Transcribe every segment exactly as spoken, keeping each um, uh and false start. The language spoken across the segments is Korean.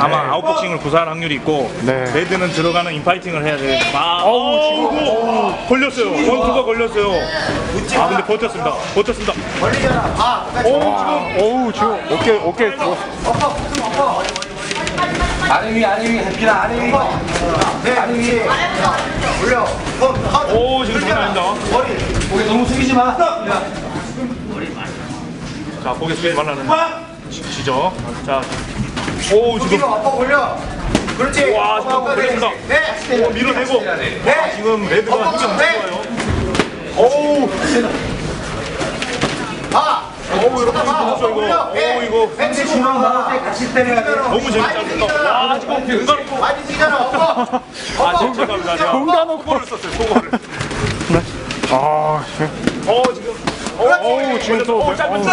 아마 네. 아웃복싱을 구사할 확률이 있고 네. 레드는 들어가는 인파이팅을 해야 돼요. 아, 아우 지금 걸렸어요. 권투가 걸렸어요. 아 근데 버텼습니다. 버텼습니다. 걸리잖아. 아, 어우 지금 어깨 어깨 어퍼 어퍼 아래 위 아래 위 해피나 아래 위 아래 위 올려. 오 지금 장난 아닙니다. 머리 고개 너무 숙이지 마. 머리 많이. 자 고개 숙이지 말라는. 지죠. 자. 오 지금 아빠 올려. 그렇지. 와 지금 걸렸습니다. 네. 오 밀어내고. 네. 지금 레드가 힘이 좋아요. 오. 아. 오 이렇게 무서워 이거. 오 이거. 펜치 중앙 때 같이 때려야 돼. 너무 재밌다. 와 지금 공간놓고. 많이 뛰잖아. 아빠. 아 진짜 감사합니다. 공간놓고 골을 썼어요. 소거를. 아. 오 지금. 오 지금 또. 오 잡혔다.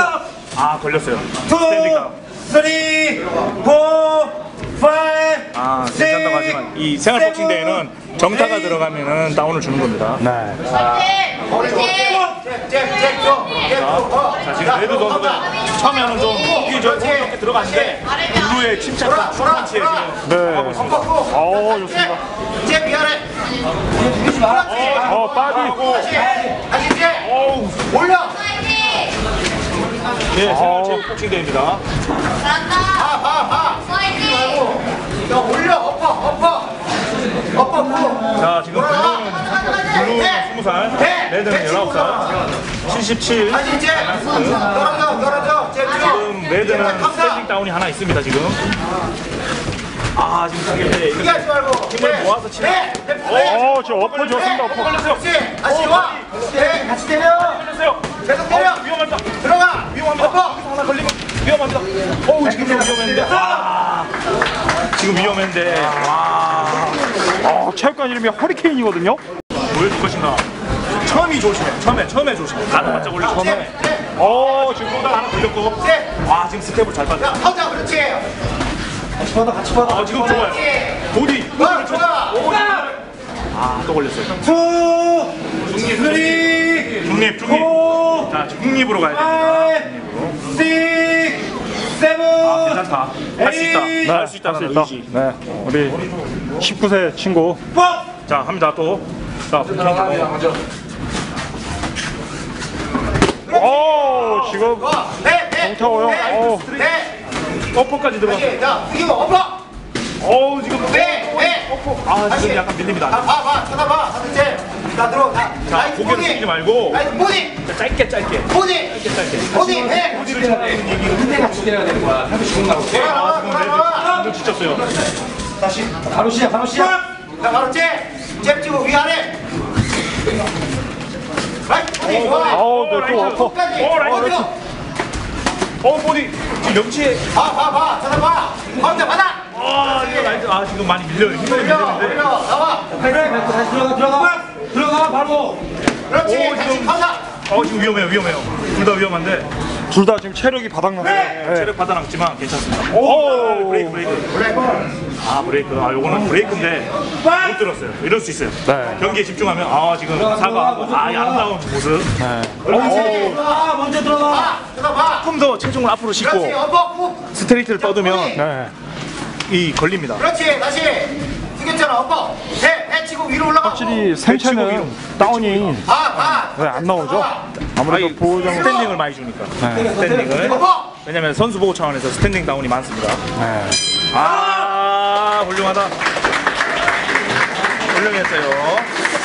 아 걸렸어요. 스탠딩. 삼, 사, 오, 오, 오, 아, 괜찮다고 하지만 이 생활복싱 대회는 정타가 들어가면은 다운을 주는 겁니다. 네. 자, 자 지금 레드 선수는 처음에는 좀 이게 저렇게 들어가는데 블루의 침착한 중간치에 지금 하고 있습니다. 어, 좋습니다. 잽 위아래. 어, 빠지고. 다시 이제 올려. 예, 생활체육 복싱대회입니다. 잘한다! 하하하! 파이팅! 야, 올려! 엎어! 엎어! 엎어! 엎어! 자, 지금 블루는 스무 살, 레드는 열아홉 살, 칠십칠. 다시 이제! 떨어져! 떨어져! 지금 레드는 스탠딩 다운이 하나 있습니다, 지금. 아, 지금 당일에 포기하지 말고! 힘을 모아서 치는. 오, 저 엎어 좋습니다, 엎어. 걸렸어요! 다시 와! 네, 같이 때려! 걸렸어요! 계속 때려! 위험합니다! 들어가! 하나 걸리면 위험합니다. 어우 지금 좀 위험했는데. 아, 지금 위험했는데. 아, 아 체육관 이름이 허리케인이거든요. 보여줄 것인가? 처음이 조심해. 처음에 처음에 조심해. 나도 바짝 올려. 처음에. 어 지금 보다 하나 걸렸고. 와 지금 스텝을 잘 받아. 하자 그렇지. 같이 받아 같이 받아. 아 지금 좋아요. 보디. 와 좋아. 아 또 걸렸어요. 투. 중립 중립 중립 중립. 자, 중립으로 가야 됩니다. 아, 괜찮다. 할 수 있다. 네, 할 수 있다. 할 수 있다. 네, 우리 십구 세 친구. 자, 합니다. 또. 자, 오, 지금 정차고요. 오, 어퍼까지 들어갔어요. 자, 이거 어퍼. 오, 지금 어퍼. 아, 지금 약간 밀립니다. 봐, 봐, 쳐다봐. 나 들어, 나. 자, 고개를 숙이지 말고. 자, 짧게, 짧게. 보디! 짧게, 짧게. 보디! 해! 보디를 잘하는 얘기. 근데 같이 때려야 되는 거야. 사실 죽은가 보지. 아, 지금 완전 지쳤어요. 다시. 바로 시작, 바로 시작. 자, 바로 잽! 잽 치고 위아래. 라이트! 보디! 좋아! 어우, 너 또 엎어. 어, 라이트! 어, 보디! 지금 염치에. 봐, 봐, 봐. 쳐다봐. 가운데 받아! 아, 이거 라이트. 아, 지금 많이 밀려요. 힘들어, 밀리는데. 나와! 그래, 다시 들어가, 들어가. 들어가 바로. 그렇지. 오, 지금 가자. 어 지금 위험해요, 위험해요. 둘 다 위험한데. 둘 다 지금 체력이 바닥났네. 네. 네. 체력 바닥났지만 괜찮습니다. 오, 오 브레이크, 브레이크, 브레이크. 아 브레이크. 아 요거는 브레이크인데 못 들었어요. 이럴 수 있어요. 네. 경기에 집중하면 아 지금 사과하고 아 아름다운 모습. 네. 오, 아 먼저 들어가. 들어가. 조금 더 체중을 앞으로 싣고 스트레이트를 떠두면 네. 이 걸립니다. 그렇지, 다시. 숙였잖아, 엎어. 치고 위로 올라가. 확실히 생체는 다운이 왜 안 나오죠? 아무래도 보호장 스탠딩을 많이 주니까. 네. 스탠딩을. 왜냐면 선수 보호 차원에서 스탠딩 다운이 많습니다. 네. 아, 훌륭하다. 훌륭했어요.